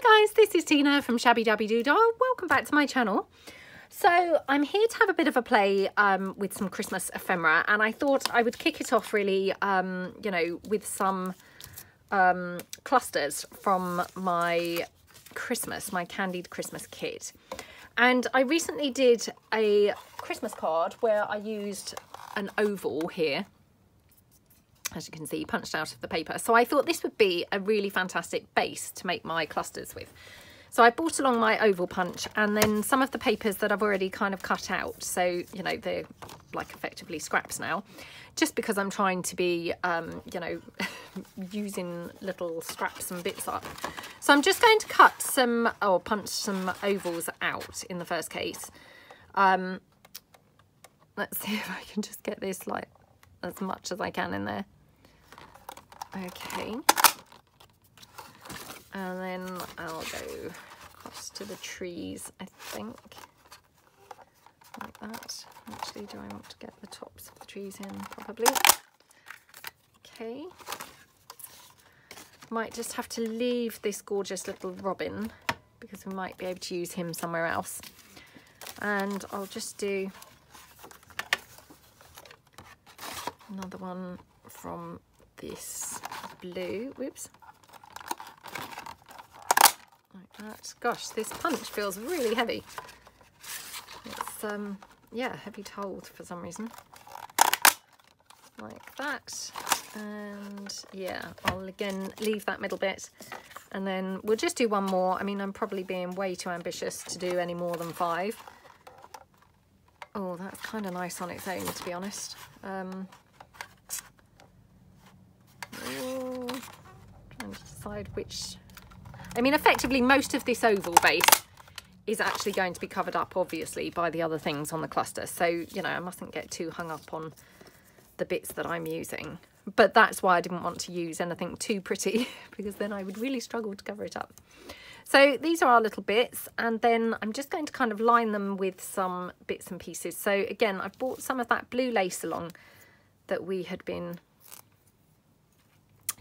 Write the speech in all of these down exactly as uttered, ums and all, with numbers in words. Hi guys, this is Tina from Shabbydabbydoodah. Welcome back to my channel. So I'm here to have a bit of a play um, with some Christmas ephemera, and I thought I would kick it off really, um, you know, with some um, clusters from my Christmas, my candied Christmas kit. And I recently did a Christmas card where I used an oval here, as you can see, punched out of the paper. So I thought this would be a really fantastic base to make my clusters with. So I brought along my oval punch and then some of the papers that I've already kind of cut out. So, you know, they're like effectively scraps now, just because I'm trying to be, um, you know, using little scraps and bits up. So I'm just going to cut some or punch some ovals out in the first case. Um, let's see if I can just get this like as much as I can in there. Okay, and then I'll go across to the trees, I think, like that. Actually, do I want to get the tops of the trees in? Probably. Okay, might just have to leave this gorgeous little robin because we might be able to use him somewhere else. And I'll just do another one from this blue, whoops. That. Gosh, this punch feels really heavy. It's, um, yeah, heavy told for some reason. Like that. And yeah, I'll again leave that middle bit. And then we'll just do one more. I mean, I'm probably being way too ambitious to do any more than five. Oh, that's kind of nice on its own, to be honest. Um, oh, trying to decide which... I mean, effectively, most of this oval base is actually going to be covered up, obviously, by the other things on the cluster. So, you know, I mustn't get too hung up on the bits that I'm using. But that's why I didn't want to use anything too pretty, because then I would really struggle to cover it up. So these are our little bits. And then I'm just going to kind of line them with some bits and pieces. So again, I've brought some of that blue lace along that we had been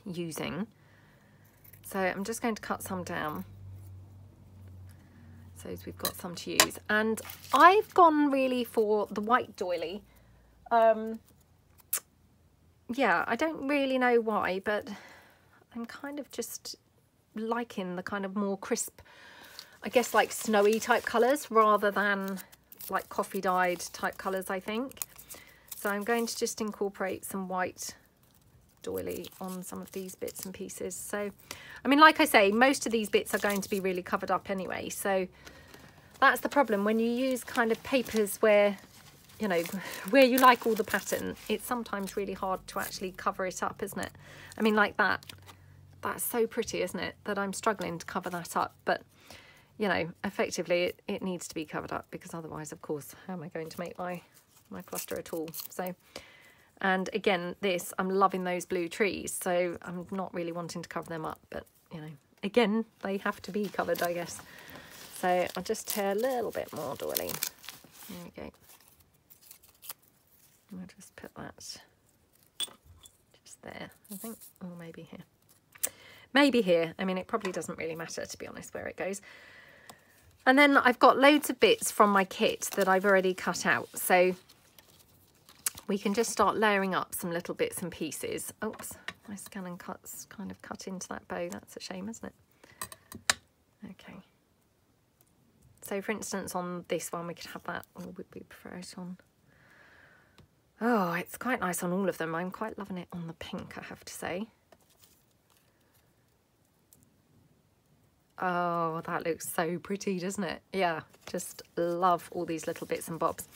using. So I'm just going to cut some down, so we've got some to use. And I've gone really for the white doily. Um, yeah, I don't really know why, but I'm kind of just liking the kind of more crisp, I guess like snowy type colours rather than like coffee dyed type colours, I think. So I'm going to just incorporate some white doily on some of these bits and pieces. So I mean, like I say, most of these bits are going to be really covered up anyway, so that's the problem when you use kind of papers where, you know, where you like all the pattern, it's sometimes really hard to actually cover it up, isn't it? I mean, like that, that's so pretty, isn't it, that I'm struggling to cover that up. But you know, effectively it, it needs to be covered up, because otherwise, of course, how am I going to make my my cluster at all? So and again, this, I'm loving those blue trees, so I'm not really wanting to cover them up, but you know, again, they have to be covered, I guess. So I'll just tear a little bit more doily. There we go. I'll just put that just there, I think, or maybe here. Maybe here. I mean, it probably doesn't really matter, to be honest, where it goes. And then I've got loads of bits from my kit that I've already cut out, so we can just start layering up some little bits and pieces. Oops, my scan and cut's kind of cut into that bow. That's a shame, isn't it? Okay. So for instance, on this one, we could have that, or would we prefer it on? Oh, it's quite nice on all of them. I'm quite loving it on the pink, I have to say. Oh, that looks so pretty, doesn't it? Yeah, just love all these little bits and bobs.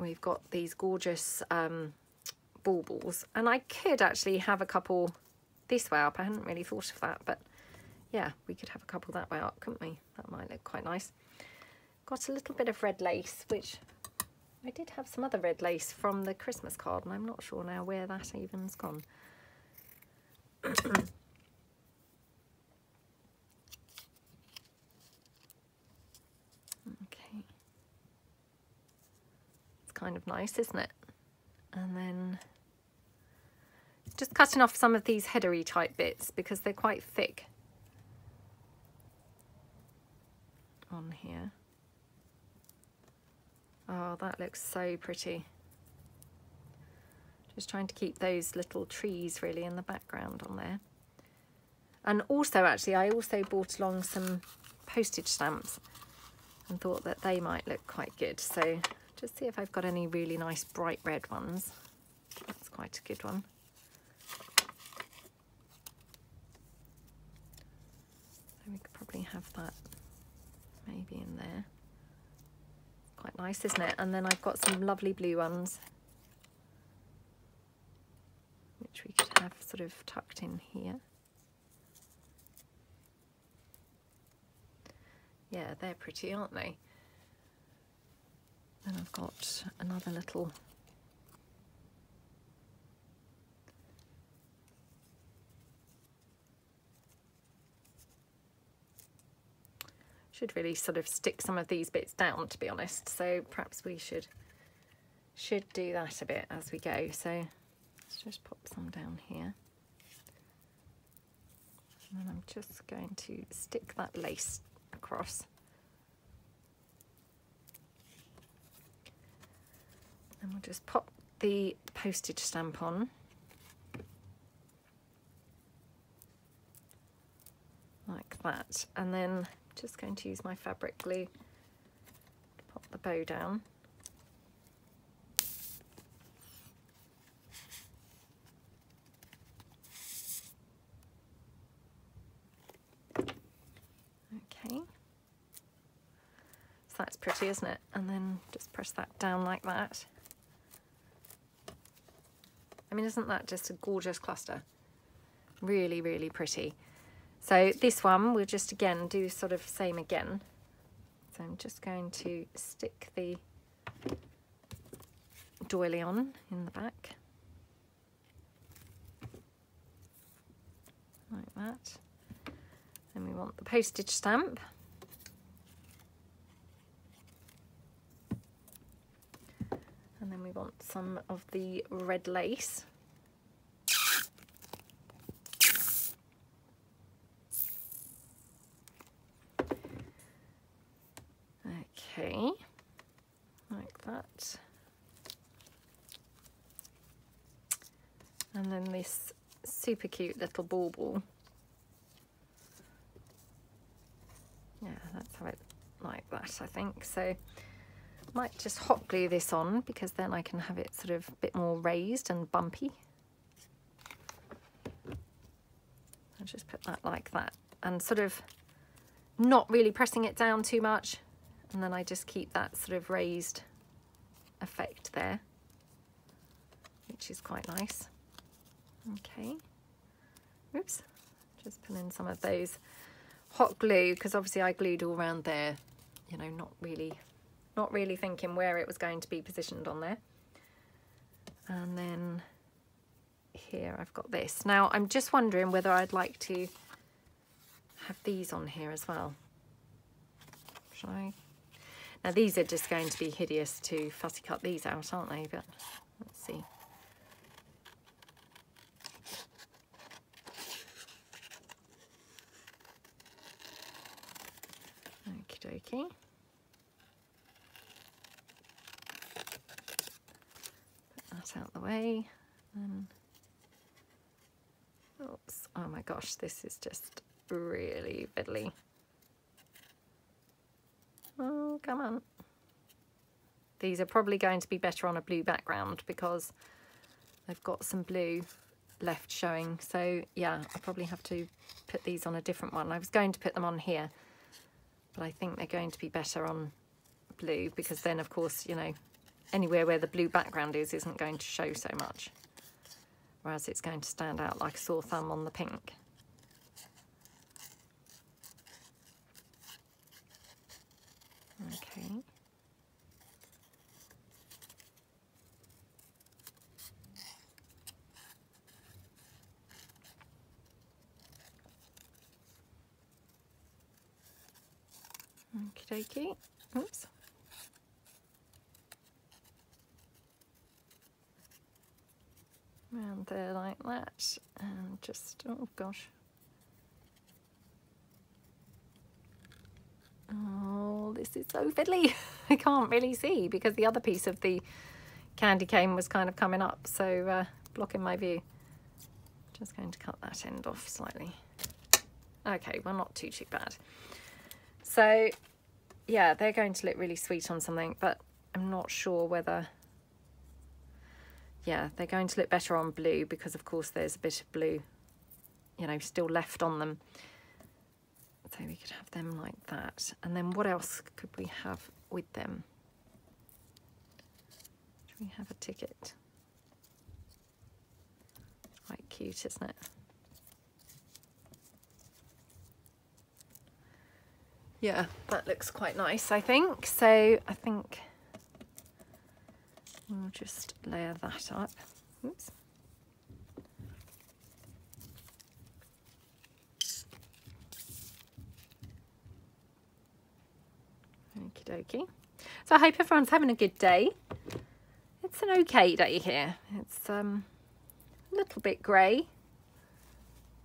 We've got these gorgeous um, baubles, and I could actually have a couple this way up. I hadn't really thought of that, but yeah, we could have a couple that way up, couldn't we? That might look quite nice. Got a little bit of red lace, which I did have some other red lace from the Christmas card, and I'm not sure now where that even's gone. Kind of nice, isn't it? And then just cutting off some of these headery type bits because they're quite thick. on here. Oh, that looks so pretty. Just trying to keep those little trees really in the background on there. And also actually I also brought along some postage stamps and thought that they might look quite good. So just see if I've got any really nice bright red ones. That's quite a good one. So we could probably have that maybe in there. Quite nice, isn't it? And then I've got some lovely blue ones, which we could have sort of tucked in here. Yeah, they're pretty, aren't they? Then I've got another little should really sort of stick some of these bits down, to be honest, so perhaps we should should do that a bit as we go. So let's just pop some down here, and then I'm just going to stick that lace across, and we'll just pop the postage stamp on like that, and then just going to use my fabric glue to pop the bow down. Okay, so that's pretty, isn't it? And then just press that down like that. I mean, isn't that just a gorgeous cluster? Really, really pretty. So this one, we'll just again do sort of same again. So I'm just going to stick the doily on in the back. Like that. Then we want the postage stamp. And then we want some of the red lace. Okay, like that. And then this super cute little bauble. Yeah, that's how it, like that, I think. So might just hot glue this on, because then I can have it sort of a bit more raised and bumpy. I'll just put that like that and sort of not really pressing it down too much. And then I just keep that sort of raised effect there, which is quite nice. Okay, oops, just pull in some of those hot glue, because obviously I glued all around there, you know, not really, not really thinking where it was going to be positioned on there. And then here I've got this. Now I'm just wondering whether I'd like to have these on here as well. Should I? Now these are just going to be hideous to fussy cut these out, aren't they? But let's see. Okie dokie. Put that out the way. And oops. Oh my gosh, this is just really fiddly. Oh, come on. These are probably going to be better on a blue background, because they've got some blue left showing. So yeah, I'll probably have to put these on a different one. I was going to put them on here, but I think they're going to be better on blue, because then of course, you know, anywhere where the blue background is isn't going to show so much, whereas it's going to stand out like a sore thumb on the pink. Okay. Okie dokie. Oops. Round there like that, and just, oh gosh. Oh. this is so fiddly. I can't really see because the other piece of the candy cane was kind of coming up, so uh, blocking my view. Just going to cut that end off slightly. Okay, well, not too too bad. So yeah, they're going to look really sweet on something, but I'm not sure whether, yeah, they're going to look better on blue because of course there's a bit of blue, you know, still left on them. So we could have them like that. And then what else could we have with them? Do we have a ticket? Quite cute, isn't it? Yeah, that looks quite nice, I think. So I think we'll just layer that up. Oops. Okie dokie. So I hope everyone's having a good day. It's an okay day here. It's um a little bit grey.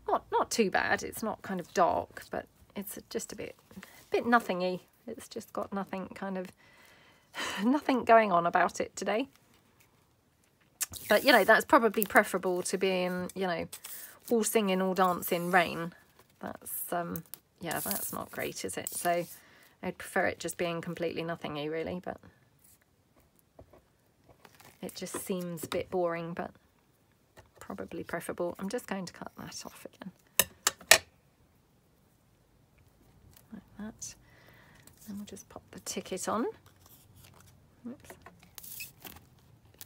Not not too bad. It's not kind of dark, but it's just a bit a bit nothingy. It's just got nothing kind of nothing going on about it today, but you know, that's probably preferable to being, you know, all singing, all dancing rain. That's um yeah, that's not great, is it? So I'd prefer it just being completely nothingy really, but it just seems a bit boring, but probably preferable. I'm just going to cut that off again like that, and we'll just pop the ticket on. Oops.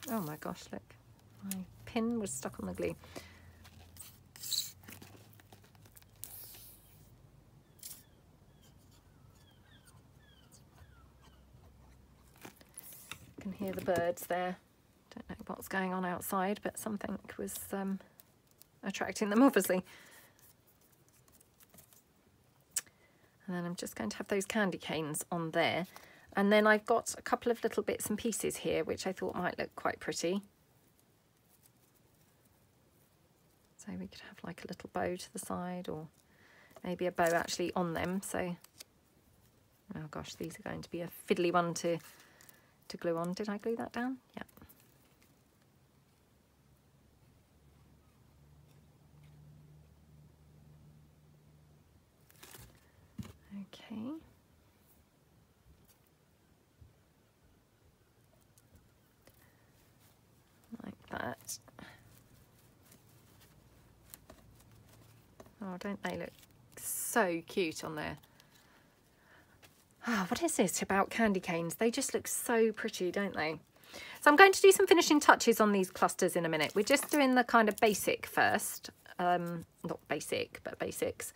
Oh my gosh, look, my pin was stuck on the glue. You can hear the birds there. Don't know what's going on outside, but something was um, attracting them, obviously. And then I'm just going to have those candy canes on there. And then I've got a couple of little bits and pieces here, which I thought might look quite pretty. So we could have like a little bow to the side, or maybe a bow actually on them. So, oh gosh, these are going to be a fiddly one to, to glue on. Did I glue that down? Yeah. Okay. That. Oh, don't they look so cute on there? Oh, what is this about candy canes? They just look so pretty, don't they? So I'm going to do some finishing touches on these clusters in a minute. We're just doing the kind of basic first, um, not basic, but basics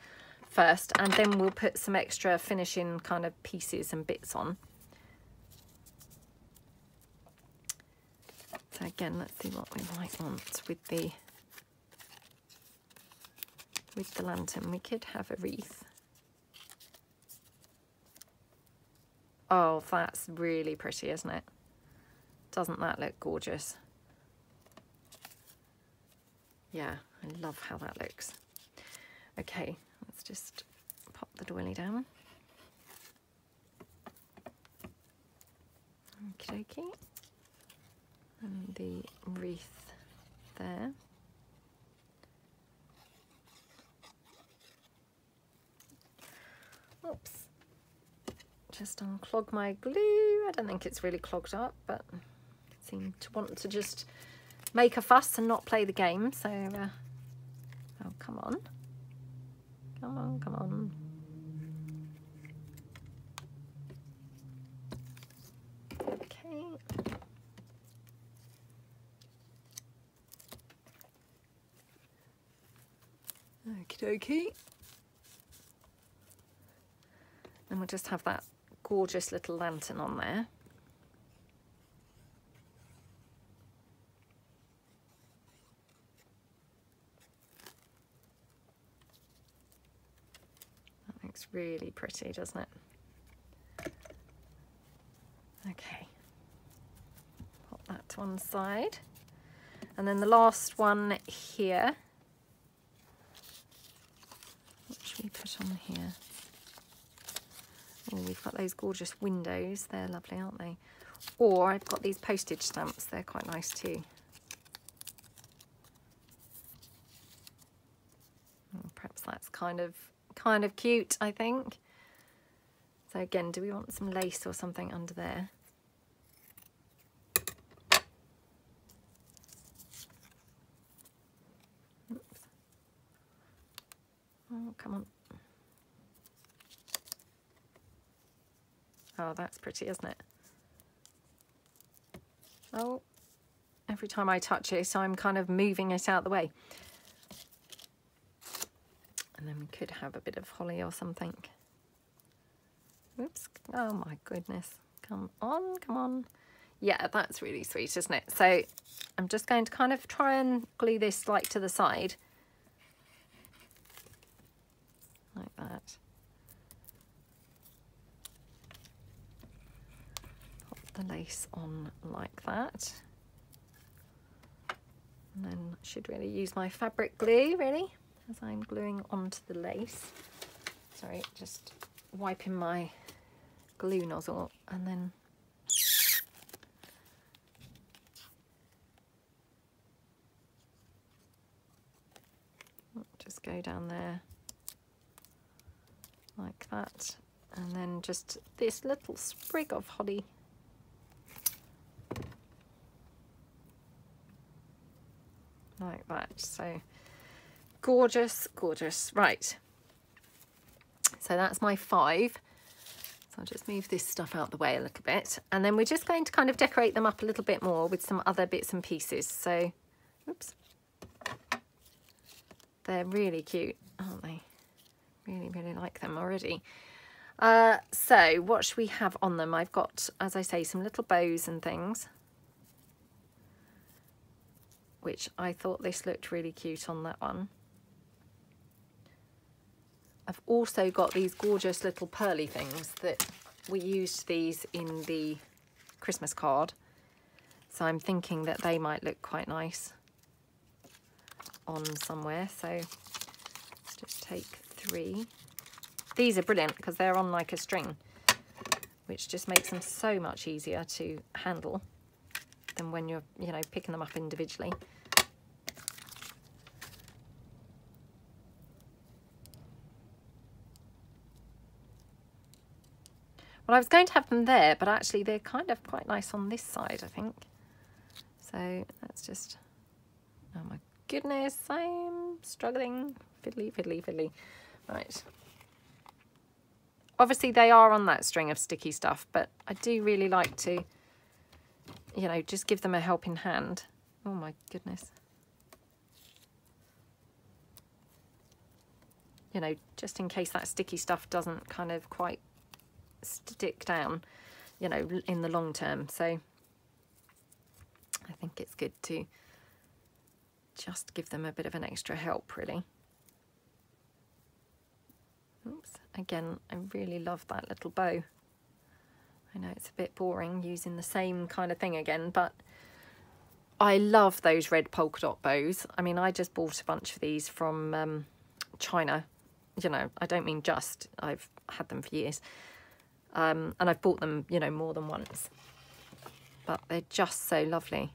first, and then we'll put some extra finishing kind of pieces and bits on. So again, let's see what we might want with the with the lantern. We could have a wreath. Oh, that's really pretty, isn't it? Doesn't that look gorgeous? Yeah, I love how that looks. Okay, let's just pop the doily down. Okie dokie. And the wreath there. Oops. Just unclog my glue. I don't think it's really clogged up, but I seem to want to just make a fuss and not play the game. So, uh, oh, come on. Come on, come on. Okay. Okie dokie. And we'll just have that gorgeous little lantern on there. That looks really pretty, doesn't it? Okay. Pop that to one side. And then the last one here. What should we put on here? garden. We've got those gorgeous windows. They're lovely, aren't they? Or I've got these postage stamps. They're quite nice too. Perhaps that's kind of kind of cute, I think. So again, do we want some lace or something under there? Oops. Oh, come on. Oh, that's pretty, isn't it? Oh, every time I touch it, I'm kind of moving it out the way. And then we could have a bit of holly or something. Oops. Oh my goodness. Come on, come on. Yeah, that's really sweet, isn't it? So I'm just going to kind of try and glue this like to the side. Like that. Pop the lace on like that. And then I should really use my fabric glue, really, as I'm gluing onto the lace. Sorry, just wiping my glue nozzle and then just go down there like that, and then just this little sprig of holly. Like that, so gorgeous, gorgeous. Right, so that's my five. So I'll just move this stuff out the way a little bit, and then we're just going to kind of decorate them up a little bit more with some other bits and pieces. So, oops, they're really cute, aren't they? Really, really like them already. Uh, so what should we have on them? I've got, as I say, some little bows and things, which I thought this looked really cute on that one. I've also got these gorgeous little pearly things that we used these in the Christmas card. So I'm thinking that they might look quite nice on somewhere. So let's just take three. These are brilliant because they're on like a string, which just makes them so much easier to handle than when you're, you know, picking them up individually. Well, I was going to have them there, but actually they're kind of quite nice on this side, I think. So that's just, oh my goodness, I'm struggling. Fiddly, fiddly, fiddly. Right. Obviously they are on that string of sticky stuff, but I do really like to, you know, just give them a helping hand. Oh my goodness. You know, just in case that sticky stuff doesn't kind of quite stick down, you know, in the long term. So I think it's good to just give them a bit of an extra help, really. Oops. Again, I really love that little bow. I know it's a bit boring using the same kind of thing again, but I love those red polka dot bows. I mean, I just bought a bunch of these from um, China. You know, I don't mean just, I've had them for years. Um, and I've bought them, you know, more than once. But they're just so lovely.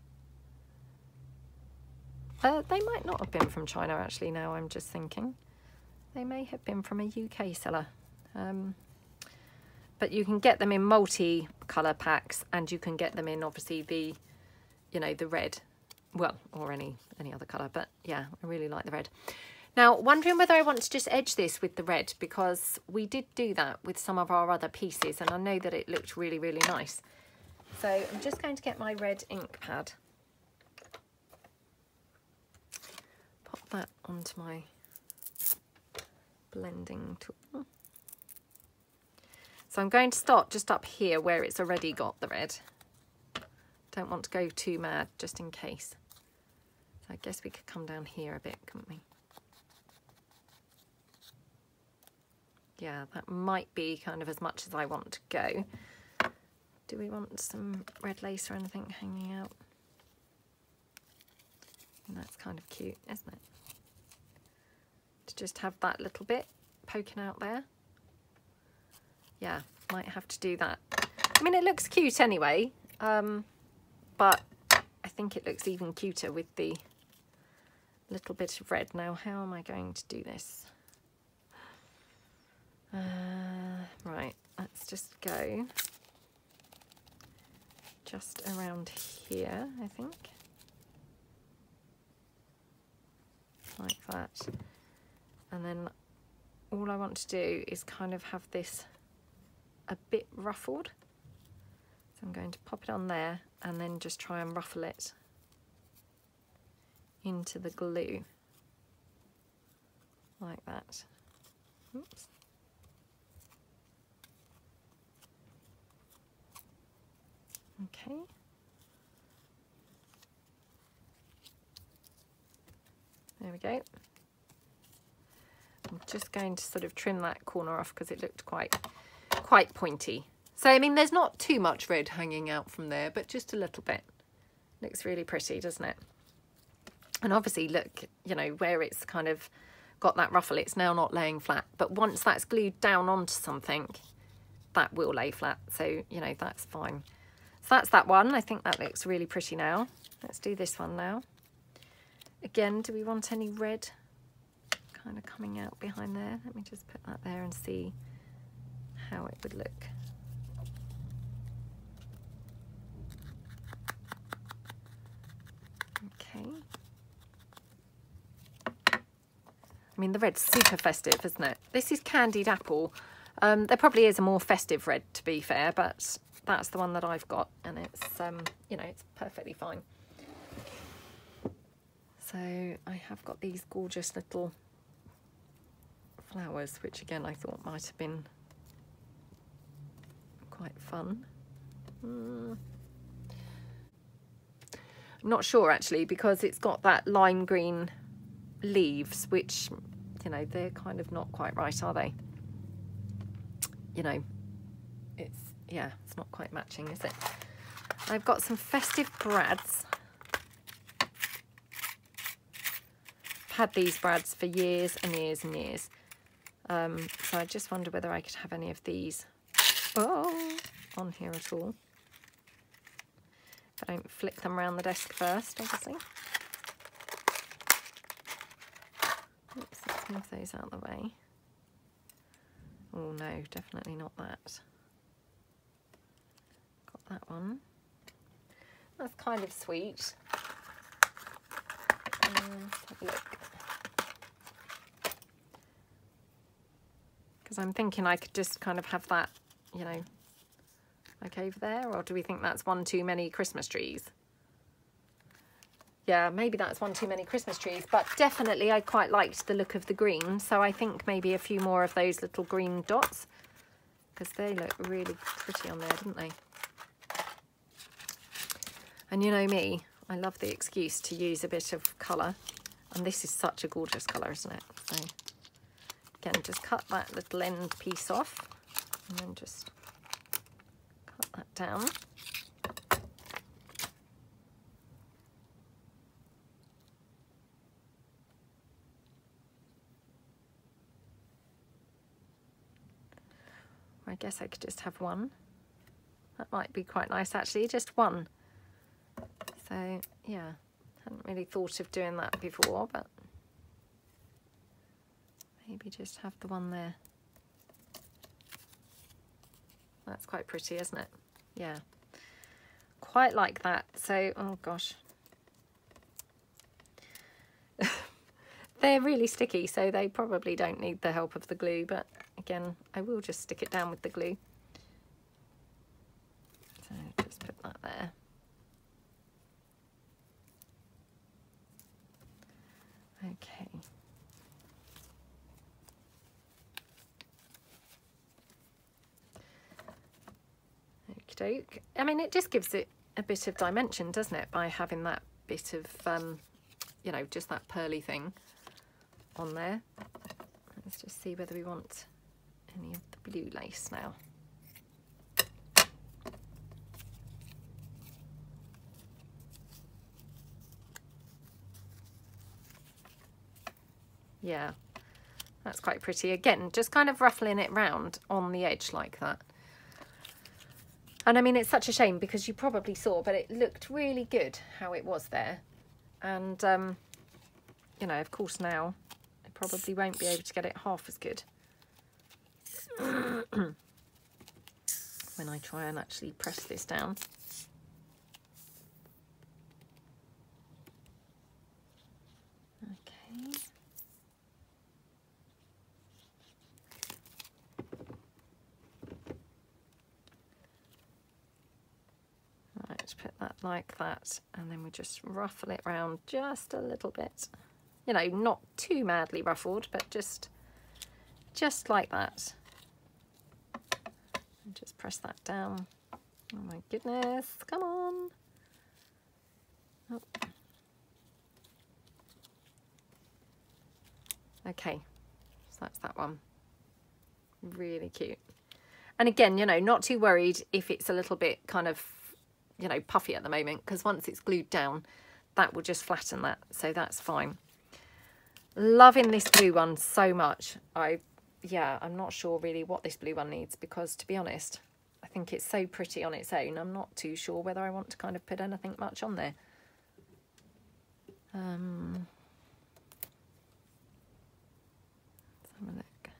Uh, they might not have been from China, actually, now I'm just thinking. They may have been from a U K seller. Um, but you can get them in multi-colour packs, and you can get them in, obviously, the, you know, the red. Well, or any, any other colour, but yeah, I really like the red. Now, wondering whether I want to just edge this with the red, because we did do that with some of our other pieces, and I know that it looked really, really nice. So I'm just going to get my red ink pad. Pop that onto my blending tool. So I'm going to start just up here where it's already got the red. Don't want to go too mad, just in case. So I guess we could come down here a bit, couldn't we? Yeah, that might be kind of as much as I want to go. Do we want some red lace or anything hanging out? And that's kind of cute, isn't it? To just have that little bit poking out there. Yeah, might have to do that. I mean, it looks cute anyway, um, but I think it looks even cuter with the little bit of red. Now, how am I going to do this? Uh, right, let's just go just around here, I think. Like that. And then all I want to do is kind of have this a bit ruffled. So I'm going to pop it on there and then just try and ruffle it into the glue. Like that. Oops. Okay. There we go. I'm just going to sort of trim that corner off because it looked quite, quite pointy. So, I mean, there's not too much red hanging out from there, but just a little bit. Looks really pretty, doesn't it? And obviously, look, you know, where it's kind of got that ruffle, it's now not laying flat. But once that's glued down onto something, that will lay flat. So, you know, that's fine. So that's that one. I think that looks really pretty now. Let's do this one now. Again, do we want any red kind of coming out behind there? Let me just put that there and see how it would look. Okay. I mean, the red's super festive, isn't it? This is Candied Apple. Um, there probably is a more festive red, to be fair, but that's the one that I've got, and it's, um, you know, it's perfectly fine. So I have got these gorgeous little flowers, which again I thought might have been quite fun. Mm. I'm not sure actually, because it's got that lime green leaves, which, you know, they're kind of not quite right, are they? You know, it's, yeah, it's not quite matching, is it? I've got some festive brads. Had these brads for years and years and years, um, so I just wonder whether I could have any of these oh, on here at all. If I don't flick them around the desk first, obviously. Oops, let's move those out of the way. Oh no, definitely not that. Got that one. That's kind of sweet. Um, let's have a look. Because I'm thinking I could just kind of have that, you know, like over there, or do we think that's one too many Christmas trees? Yeah, maybe that's one too many Christmas trees, but definitely I quite liked the look of the green, so I think maybe a few more of those little green dots, because they look really pretty on there, didn't they? And you know me, I love the excuse to use a bit of colour, and this is such a gorgeous colour, isn't it? So again, just cut that little end piece off and then just cut that down. I guess I could just have one. That might be quite nice actually, just one. So yeah, hadn't really thought of doing that before, but maybe just have the one there. That's quite pretty, isn't it? Yeah, quite like that. So, oh gosh. They're really sticky, so they probably don't need the help of the glue, but again, I will just stick it down with the glue. So just put that there. Okay. Okey-doke. I mean, it just gives it a bit of dimension, doesn't it, by having that bit of, um, you know, just that pearly thing on there. Let's just see whether we want any of the blue lace now. Yeah, that's quite pretty. Again, just kind of ruffling it round on the edge like that. And I mean, it's such a shame because you probably saw, but it looked really good how it was there. And, um, you know, of course now I probably won't be able to get it half as good when I try and actually press this down. Okay. Right, put that like that, and then we just ruffle it round just a little bit. You know, not too madly ruffled, but just, just like that. And just press that down. Oh my goodness, come on. Oh. Okay, so that's that one. Really cute. And again, you know, not too worried if it's a little bit kind of, you know, puffy at the moment, because once it's glued down, that will just flatten that, so that's fine. Loving this blue one so much. I, yeah, I'm not sure really what this blue one needs, because to be honest, I think it's so pretty on its own. I'm not too sure whether I want to kind of put anything much on there. Um, let's have a look.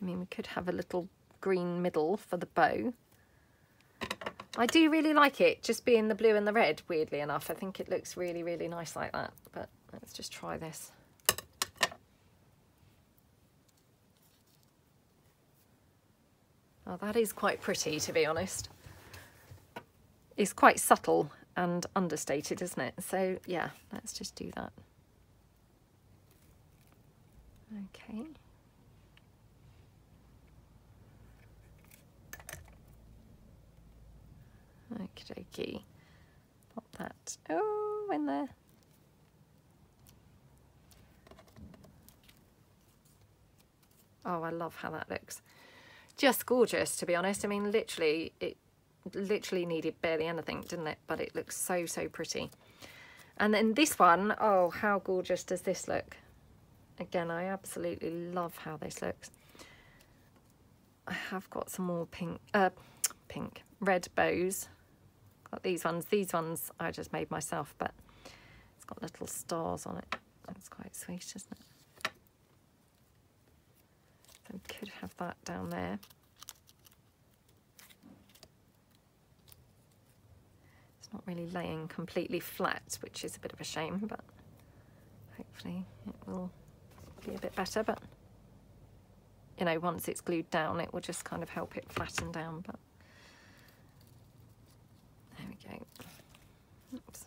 I mean, we could have a little green middle for the bow. I do really like it, just being the blue and the red, weirdly enough. I think it looks really, really nice like that. But let's just try this. Oh, that is quite pretty, to be honest. It's quite subtle and understated, isn't it? So, yeah, let's just do that. Okay. Okie dokie. Pop that, oh, in there. Oh, I love how that looks. Just gorgeous, to be honest. I mean, literally, it literally needed barely anything, didn't it? But it looks so, so pretty. And then this one, oh, how gorgeous does this look? Again, I absolutely love how this looks. I have got some more pink, uh, pink, red bows. Got these ones. These ones I just made myself, but it's got little stars on it. That's quite sweet, isn't it? So we could have that down there. It's not really laying completely flat, which is a bit of a shame, but hopefully it will be a bit better. But you know, once it's glued down, it will just kind of help it flatten down. But there we go. Oops.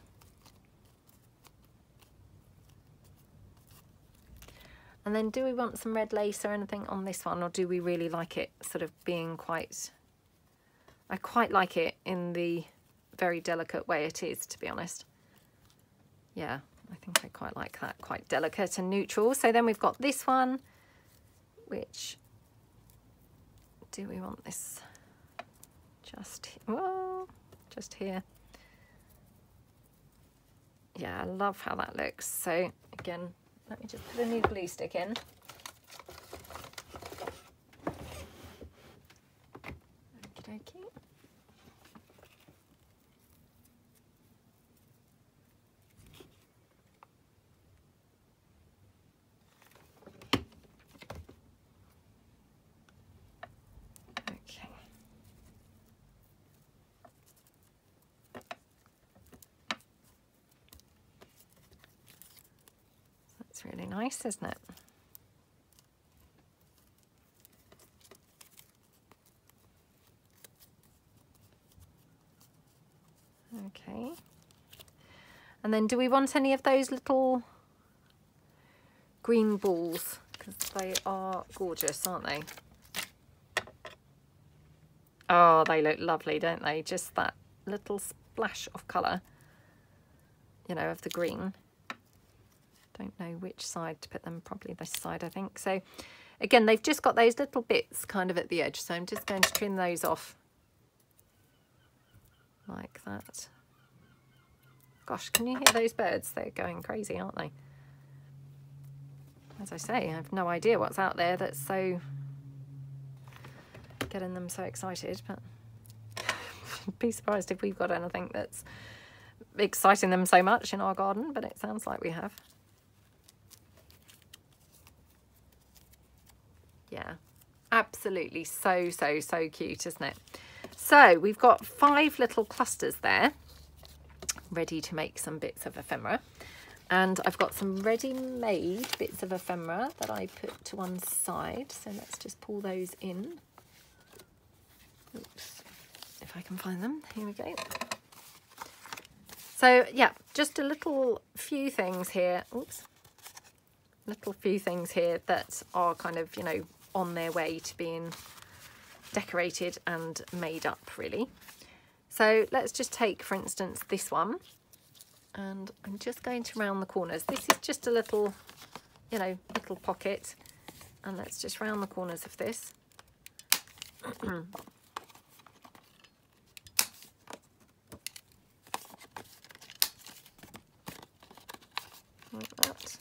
And then do we want some red lace or anything on this one, or do we really like it sort of being quite... I quite like it in the very delicate way it is, to be honest. Yeah, I think I quite like that, quite delicate and neutral. So then we've got this one, which... Do we want this just... Whoa. Just here. Yeah, I love how that looks. So again, let me just put a new glue stick in. Okie dokie. Really nice, isn't it? Okay. And then do we want any of those little green balls? Because they are gorgeous, aren't they? Oh, they look lovely, don't they? Just that little splash of colour, you know, of the green. Don't know which side to put them, probably this side, I think. So again, they've just got those little bits kind of at the edge, so I'm just going to trim those off like that. Gosh, can you hear those birds? They're going crazy, aren't they? As I say, I have no idea what's out there that's so getting them so excited, but be surprised if we've got anything that's exciting them so much in our garden, but it sounds like we have. Yeah, absolutely so, so, so cute, isn't it? So we've got five little clusters there ready to make some bits of ephemera. And I've got some ready-made bits of ephemera that I put to one side. So let's just pull those in. Oops, if I can find them. Here we go. So yeah, just a little few things here. Oops, little few things here that are kind of, you know, on their way to being decorated and made up, really. So let's just take, for instance, this one. And I'm just going to round the corners. This is just a little, you know, little pocket. And let's just round the corners of this. Like that.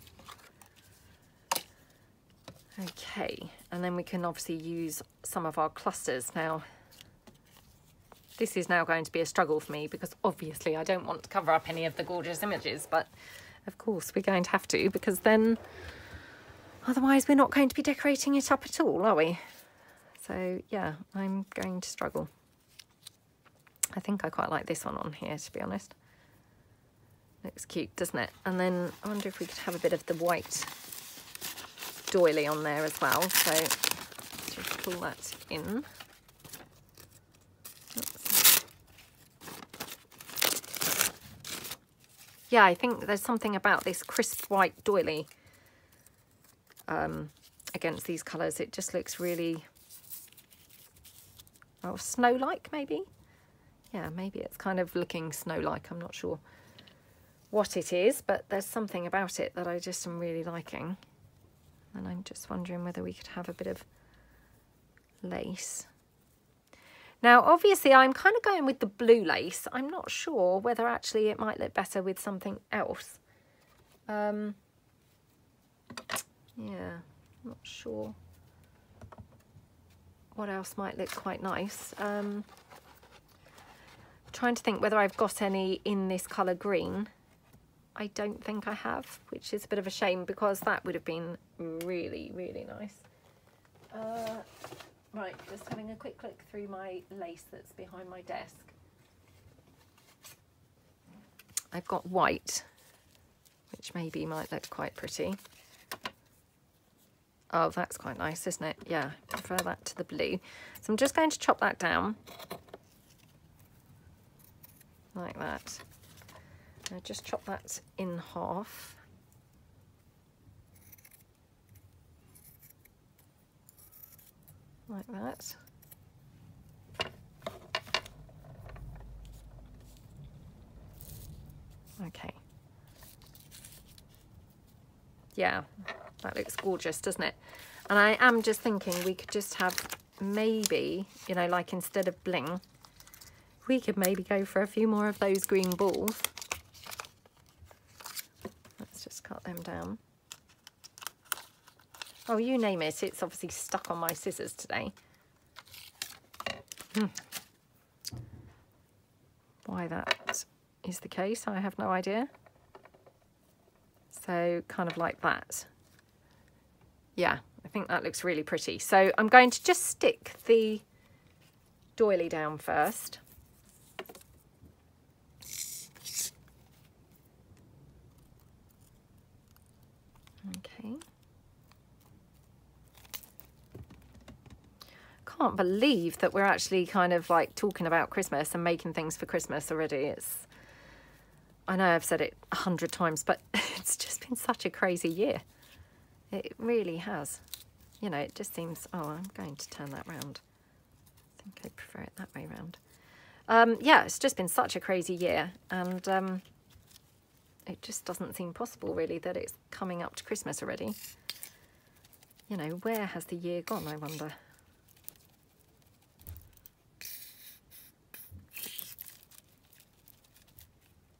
Okay, and then we can obviously use some of our clusters now. This is now going to be a struggle for me because obviously I don't want to cover up any of the gorgeous images, but of course we're going to have to, because then otherwise we're not going to be decorating it up at all, are we? So yeah, I'm going to struggle. I think I quite like this one on here, to be honest. Looks cute, doesn't it? And then I wonder if we could have a bit of the white doily on there as well. So just pull that in. Yeah, I think there's something about this crisp white doily um, against these colours. It just looks really, oh, snow-like maybe? Yeah, maybe it's kind of looking snow-like. I'm not sure what it is, but there's something about it that I just am really liking. And I'm just wondering whether we could have a bit of lace. Now, obviously, I'm kind of going with the blue lace. I'm not sure whether actually it might look better with something else. Um, yeah, not sure what else might look quite nice. Um, trying to think whether I've got any in this colour green. I don't think I have, which is a bit of a shame because that would have been really, really nice. Uh, Right, just having a quick look through my lace that's behind my desk. I've got white, which maybe might look quite pretty. Oh, that's quite nice, isn't it? Yeah, I prefer that to the blue. So I'm just going to chop that down. Like that. Now just chop that in half. Like that. Okay. Yeah, that looks gorgeous, doesn't it? And I am just thinking we could just have maybe, you know, like instead of bling, we could maybe go for a few more of those green balls. Let's just cut them down. Oh, you name it, it's obviously stuck on my scissors today. Hmm. Why that is the case, I have no idea. So kind of like that. Yeah, I think that looks really pretty. So I'm going to just stick the doily down first. Okay. Can't believe that we're actually kind of like talking about Christmas and making things for Christmas already. It's, I know I've said it a hundred times, but it's just been such a crazy year. It really has. You know, it just seems, oh, I'm going to turn that round. I think I prefer it that way round. Um, yeah, it's just been such a crazy year, and um, it just doesn't seem possible really that it's coming up to Christmas already. You know, where has the year gone, I wonder?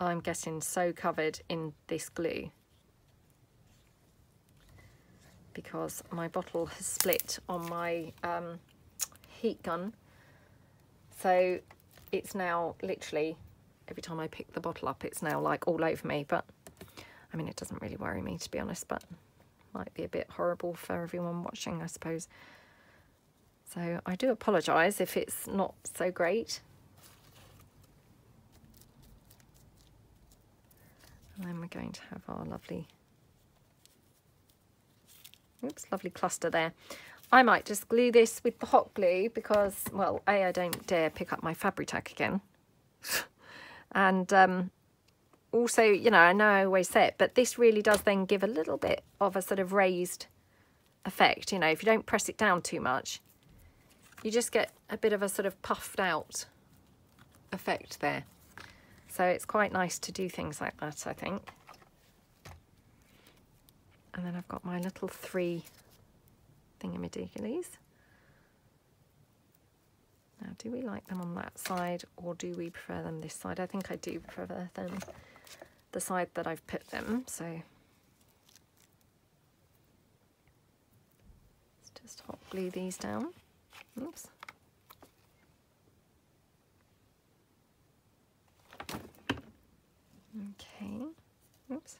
I'm getting so covered in this glue because my bottle has split on my um, heat gun. So it's now literally, every time I pick the bottle up, it's now like all over me. But I mean, it doesn't really worry me, to be honest, but might be a bit horrible for everyone watching, I suppose. So I do apologise if it's not so great. And then we're going to have our lovely, oops, lovely cluster there. I might just glue this with the hot glue because, well, A, I don't dare pick up my Fabri-Tac again. And um, also, you know, I know I always say it, but this really does then give a little bit of a sort of raised effect. You know, if you don't press it down too much, you just get a bit of a sort of puffed out effect there. So it's quite nice to do things like that, I think. And then I've got my little three thingamadiggalies. Now, do we like them on that side or do we prefer them this side? I think I do prefer them the side that I've put them, so let's just hot glue these down. Oops. Okay. Oops.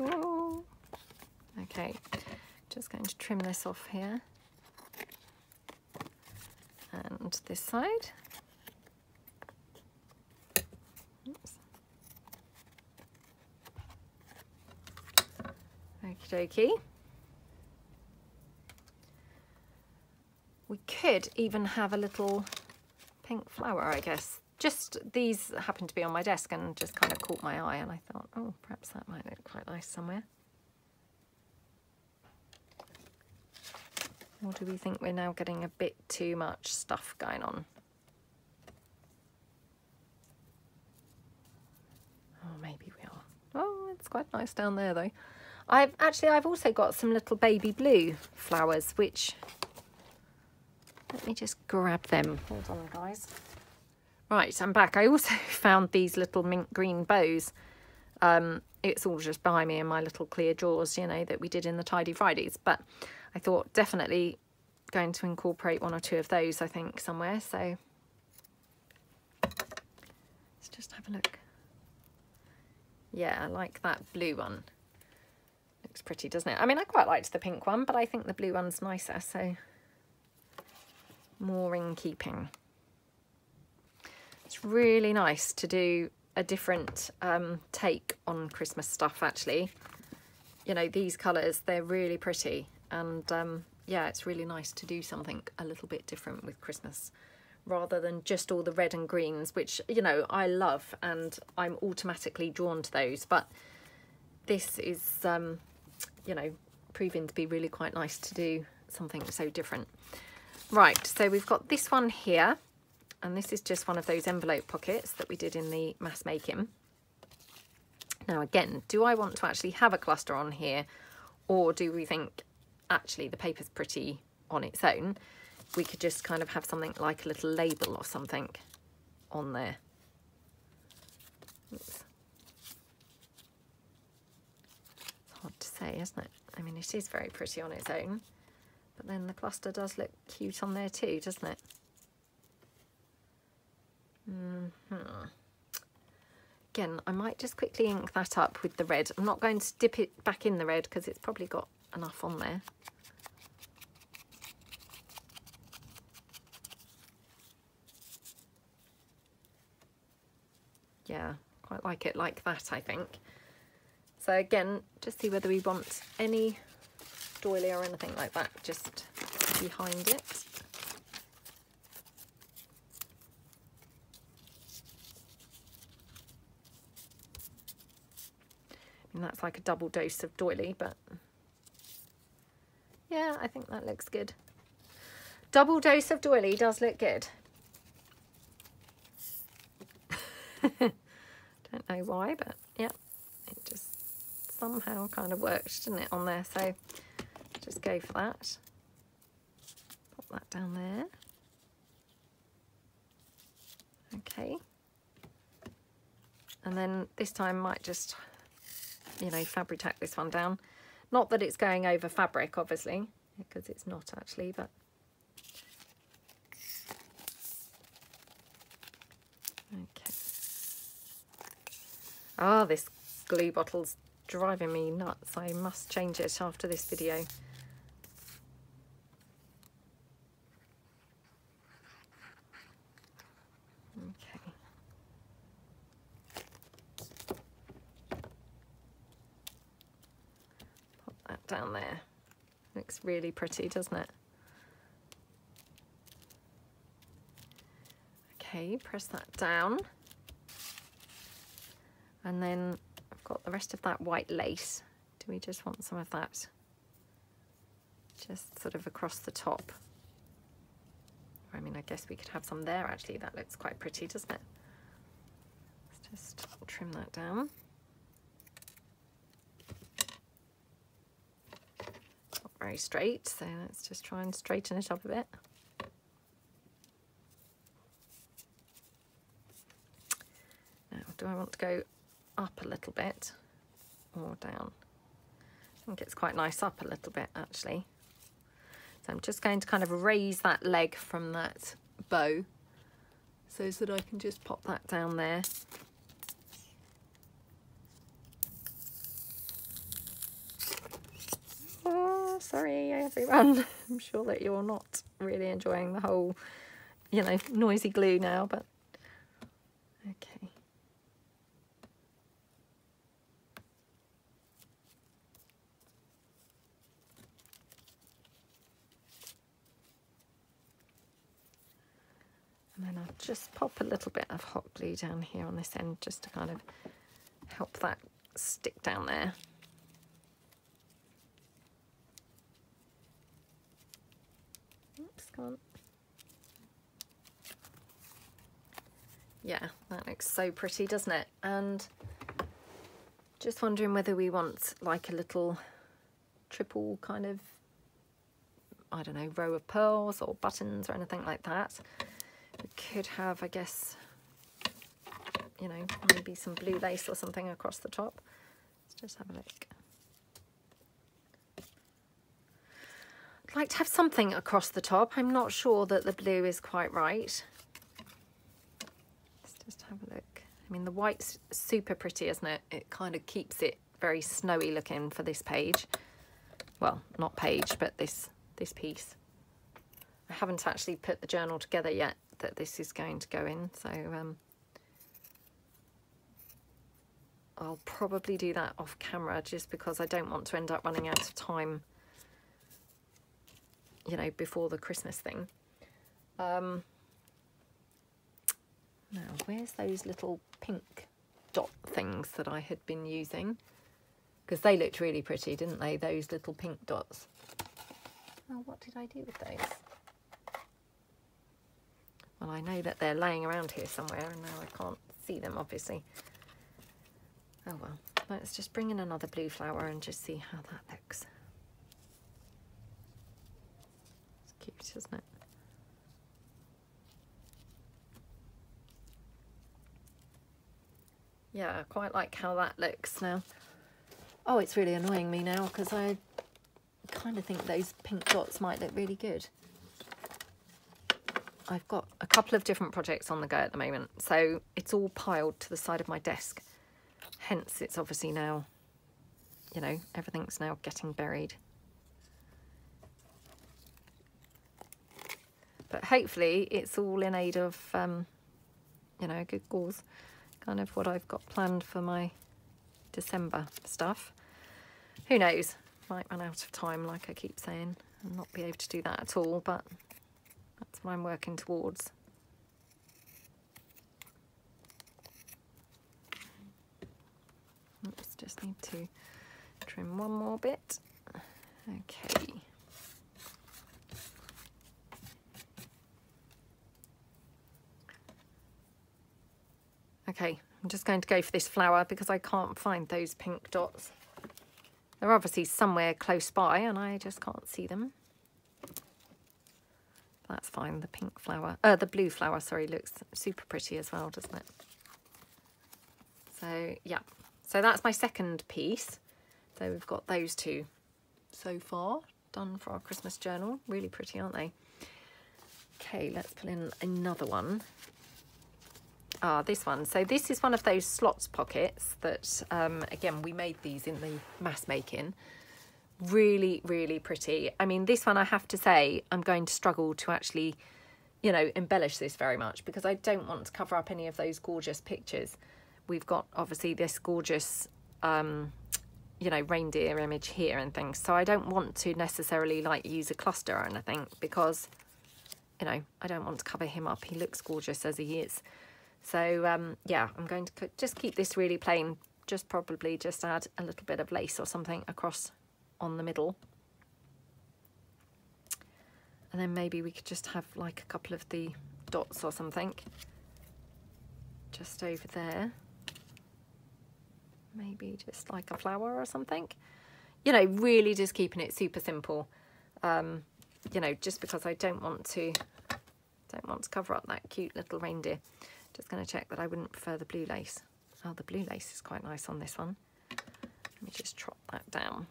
Ooh. Okay, just going to trim this off here and this side. Oops. Okie dokie. We could even have a little pink flower, I guess. Just these happened to be on my desk and just kind of caught my eye, and I thought, oh, perhaps that might look quite nice somewhere. Or do we think we're now getting a bit too much stuff going on? Oh, maybe we are. Oh, it's quite nice down there though. I've actually, I've also got some little baby blue flowers, which, let me just grab them. Hold on, guys. Right, I'm back. I also found these little mint green bows. Um, it's all just behind me in my little clear drawers, you know, that we did in the Tidy Fridays. But I thought definitely going to incorporate one or two of those, I think, somewhere. So let's just have a look. Yeah, I like that blue one. Looks pretty, doesn't it? I mean, I quite liked the pink one, but I think the blue one's nicer, so more in keeping. It's really nice to do a different um, take on Christmas stuff, actually. You know, these colours, they're really pretty, and um, yeah, it's really nice to do something a little bit different with Christmas rather than just all the red and greens, which, you know, I love and I'm automatically drawn to those, but this is um, you know, proving to be really quite nice to do something so different. Right, so we've got this one here, and this is just one of those envelope pockets that we did in the mass making. Now again, do I want to actually have a cluster on here, or do we think actually the paper's pretty on its own? We could just kind of have something like a little label or something on there. Oops. It's hard to say, isn't it? I mean, it is very pretty on its own, but then the cluster does look cute on there too, doesn't it? Mm-hmm. Again, I might just quickly ink that up with the red. I'm not going to dip it back in the red because it's probably got enough on there. Yeah, quite like it like that, I think. So again, just see whether we want any doily or anything like that just behind it. And that's like a double dose of doily, but yeah, I think that looks good. Double dose of doily does look good. Don't know why, but yeah, it just somehow kind of worked, didn't it, on there? So just go for that. Pop that down there. Okay. And then this time might just, you know, Fabri-Tac this one down. Not that it's going over fabric, obviously, because it's not actually, but okay. Ah, this glue bottle's driving me nuts. I must change it after this video. Down there. Looks really pretty, doesn't it? Okay, press that down. And then I've got the rest of that white lace. Do we just want some of that? Just sort of across the top. I mean, I guess we could have some there actually. That looks quite pretty, doesn't it? Let's just trim that down. Very straight, so let's just try and straighten it up a bit. Now, do I want to go up a little bit or down? I think it's quite nice up a little bit actually. So I'm just going to kind of raise that leg from that bow so that I can just pop that down there. Sorry everyone, I'm sure that you're not really enjoying the whole, you know, noisy glue now, but okay. And then I'll just pop a little bit of hot glue down here on this end just to kind of help that stick down there. Can't. Yeah, that looks so pretty, doesn't it? And just wondering whether we want like a little triple kind of, I don't know, row of pearls or buttons or anything like that. We could have, I guess, you know, maybe some blue lace or something across the top. Let's just have a look. Like to have something across the top. I'm not sure that the blue is quite right. Let's just have a look. I mean, the white's super pretty, isn't it? It kind of keeps it very snowy looking for this page. Well, not page, but this this piece. I haven't actually put the journal together yet that this is going to go in, so um, I'll probably do that off camera just because I don't want to end up running out of time, you know, before the Christmas thing. Um, now, where's those little pink dot things that I had been using? Because they looked really pretty, didn't they? Those little pink dots. Oh, what did I do with those? Well, I know that they're laying around here somewhere and now I can't see them, obviously. Oh, well, let's just bring in another blue flower and just see how that looks. Cute, isn't it? Yeah, I quite like how that looks now. Oh, it's really annoying me now because I kind of think those pink dots might look really good. I've got a couple of different projects on the go at the moment, so it's all piled to the side of my desk. Hence, it's obviously now, you know, everything's now getting buried. But hopefully it's all in aid of, um, you know, a good cause, kind of what I've got planned for my December stuff. Who knows? Might run out of time, like I keep saying, and not be able to do that at all, but that's what I'm working towards. Oops, just need to trim one more bit. Okay. Okay, I'm just going to go for this flower because I can't find those pink dots. They're obviously somewhere close by and I just can't see them. That's fine, the pink flower, uh, the blue flower, sorry, looks super pretty as well, doesn't it? So, yeah, so that's my second piece. So we've got those two so far done for our Christmas journal. Really pretty, aren't they? Okay, let's pull in another one. Ah, this one. So this is one of those slots pockets that, um, again, we made these in the mass making. Really, really pretty. I mean, this one, I have to say, I'm going to struggle to actually, you know, embellish this very much because I don't want to cover up any of those gorgeous pictures. We've got, obviously, this gorgeous, um, you know, reindeer image here and things. So I don't want to necessarily, like, use a cluster or anything because, you know, I don't want to cover him up. He looks gorgeous as he is. So, um, yeah, I'm going to just keep this really plain, just probably just add a little bit of lace or something across on the middle. And then maybe we could just have like a couple of the dots or something just over there. Maybe just like a flower or something. You know, really just keeping it super simple. Um, you know, just because I don't want to, don't want to cover up that cute little reindeer. Just going to check that I wouldn't prefer the blue lace. Oh, the blue lace is quite nice on this one. Let me just trot that down.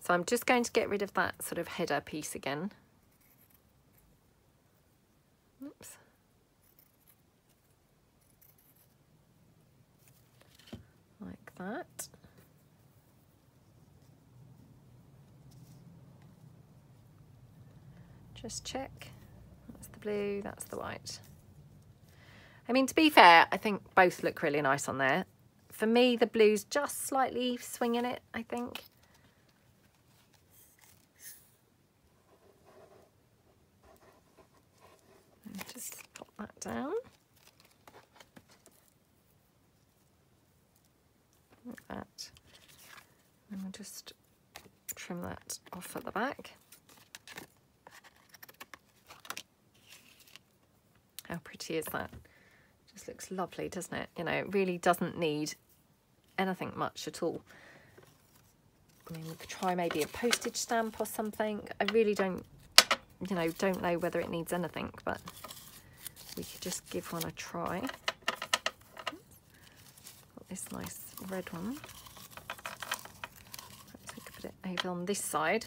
So I'm just going to get rid of that sort of header piece again. Oops. Like that. Just check. Blue, that's the white. I mean, to be fair, I think both look really nice on there. For me, the blue's just slightly swinging it, I think. Just pop that down. Like that. And we'll just trim that off at the back. How pretty is that? Just looks lovely, doesn't it? You know, it really doesn't need anything much at all. I mean, we could try maybe a postage stamp or something. I really don't, you know, don't know whether it needs anything, but we could just give one a try. Got this nice red one. Perhaps we could put it over on this side.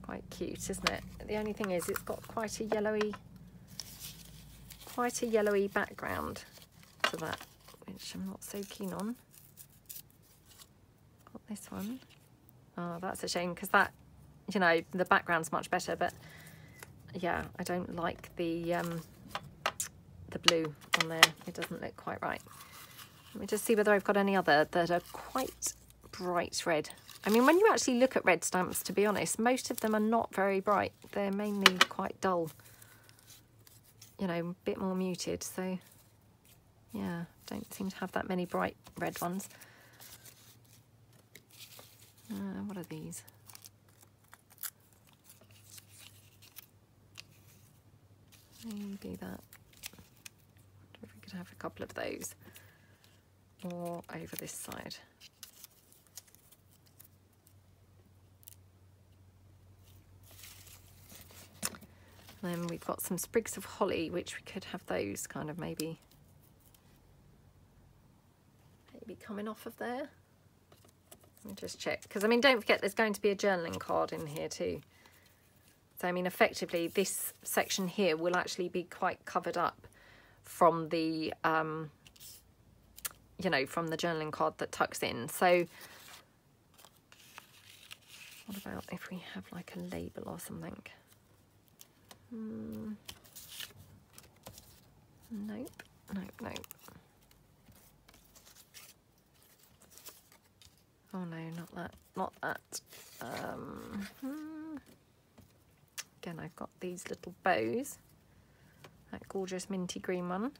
Quite cute, isn't it? The only thing is, it's got quite a yellowy, quite a yellowy background to that, which I'm not so keen on. Got this one. Oh, that's a shame because that, you know, the background's much better, but yeah, I don't like the um, the blue on there. It doesn't look quite right. Let me just see whether I've got any other that are quite bright red. I mean, when you actually look at red stamps, to be honest, most of them are not very bright. They're mainly quite dull, you know, a bit more muted. So, yeah, don't seem to have that many bright red ones. Uh, what are these? Maybe that. I wonder if we could have a couple of those. Or over this side. Then we've got some sprigs of holly, which we could have those kind of maybe, maybe coming off of there. Let me just check, because I mean, don't forget there's going to be a journaling card in here too. So I mean, effectively this section here will actually be quite covered up from the, um, you know, from the journaling card that tucks in. So what about if we have like a label or something? Mm. Nope, nope, nope. Oh no, not that, not that. Um, mm. Again, I've got these little bows. That gorgeous minty green one.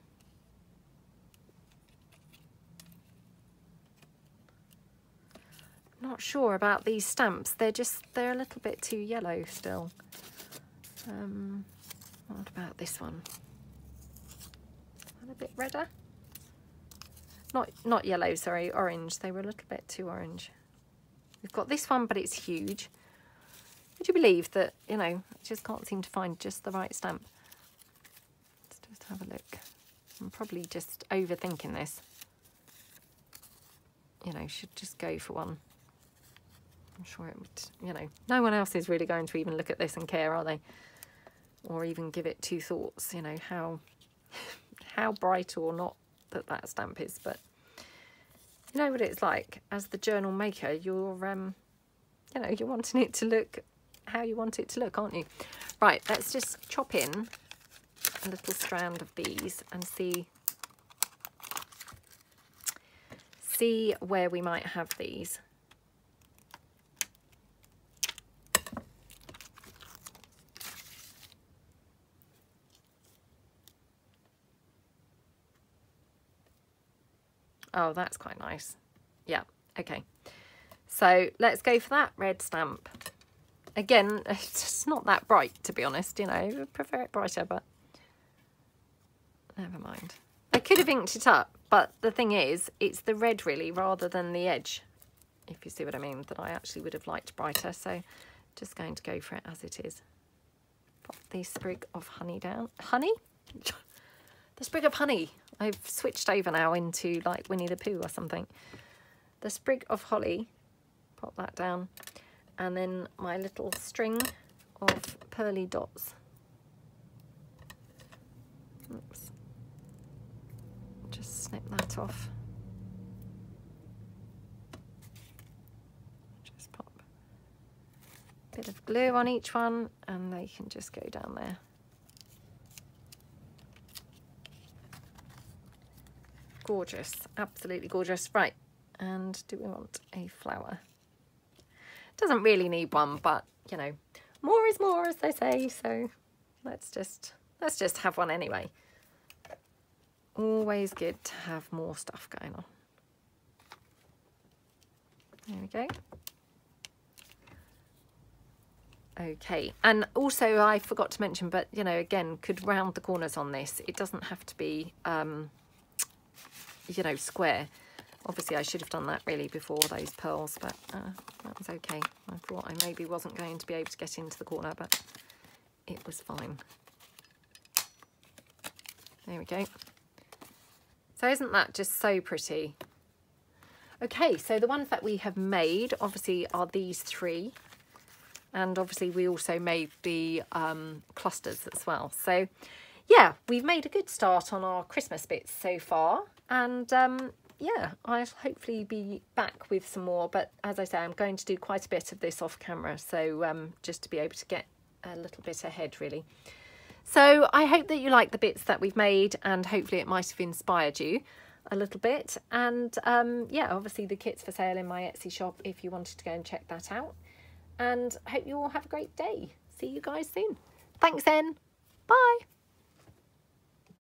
Not sure about these stamps. They're just, they're a little bit too yellow still. Um, what about this one? A bit redder. Not not yellow, sorry, orange. They were a little bit too orange. We've got this one, but it's huge. Would you believe that, you know, I just can't seem to find just the right stamp. Let's just have a look. I'm probably just overthinking this. you know, should just go for one. I'm sure it would, you know, no one else is really going to even look at this and care, are they? Or even give it two thoughts, you know, how how bright or not that that stamp is. But you know what it's like as the journal maker, you're um you know, you're wanting it to look how you want it to look, aren't you? Right, let's just chop in a little strand of these and see see where we might have these. Oh, that's quite nice. Yeah, okay. So let's go for that red stamp. Again, it's just not that bright, to be honest, you know. I prefer it brighter, but never mind. I could have inked it up, but the thing is, it's the red, really, rather than the edge, if you see what I mean, that I actually would have liked brighter. So just going to go for it as it is. Pop the sprig of honey down. Honey? The sprig of honey. I've switched over now into like Winnie the Pooh or something. The sprig of holly, pop that down, and then my little string of pearly dots. Oops. Just snip that off. Just pop a bit of glue on each one and they can just go down there. Gorgeous, absolutely gorgeous. Right, and do we want a flower? Doesn't really need one, but you know, more is more, as they say, so let's just let's just have one anyway. Always good to have more stuff going on. There we go. Okay, and also I forgot to mention, but you know, again, could round the corners on this. It doesn't have to be um you know, square. Obviously I should have done that really before those pearls, but uh, that was okay. I thought I maybe wasn't going to be able to get into the corner, but it was fine. There we go. So isn't that just so pretty? Okay, so the ones that we have made obviously are these three, and obviously we also made the um, clusters as well. So yeah, we've made a good start on our Christmas bits so far. And um, yeah, I'll hopefully be back with some more. But as I say, I'm going to do quite a bit of this off camera. So um, just to be able to get a little bit ahead, really. So I hope that you like the bits that we've made, and hopefully it might have inspired you a little bit. And um, yeah, obviously the kit's for sale in my Etsy shop if you wanted to go and check that out. And I hope you all have a great day. See you guys soon. Thanks then. Bye.